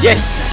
Yes!